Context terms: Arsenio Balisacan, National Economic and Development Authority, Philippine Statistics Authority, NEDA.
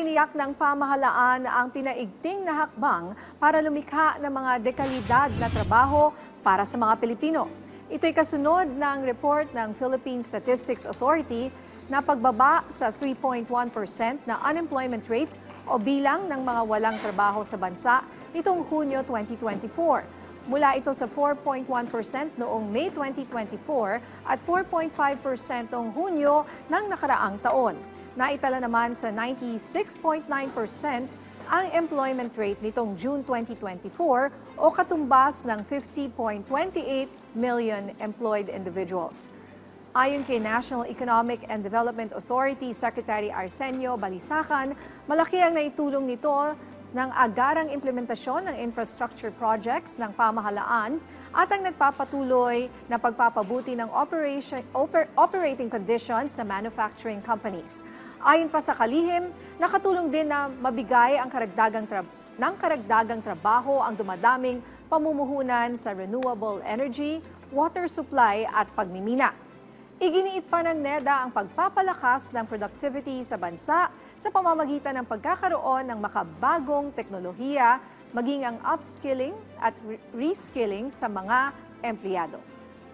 Tiniyak ng pamahalaan ang pinaigting na hakbang para lumikha ng mga dekalidad na trabaho para sa mga Pilipino. Ito'y kasunod ng report ng Philippine Statistics Authority na pagbaba sa 3.1% na unemployment rate o bilang ng mga walang trabaho sa bansa nitong Hunyo 2024. Mula ito sa 4.1% noong May 2024 at 4.5% noong Hunyo ng nakaraang taon. Naitala naman sa 96.9% ang employment rate nitong June 2024 o katumbas ng 50.28 million employed individuals. Ayon kay National Economic and Development Authority Secretary Arsenio Balisacan, malaki ang naitulong nito ng agarang implementasyon ng infrastructure projects ng pamahalaan at ang nagpapatuloy na pagpapabuti ng operating conditions sa manufacturing companies. Ayon pa sa kalihim, nakatulong din na mabigay ang karagdagang trabaho ang dumadaming pamumuhunan sa renewable energy, water supply at pagmimina. Iginiit pa ng NEDA ang pagpapalakas ng productivity sa bansa sa pamamagitan ng pagkakaroon ng makabagong teknolohiya, maging ang upskilling at reskilling sa mga empleyado.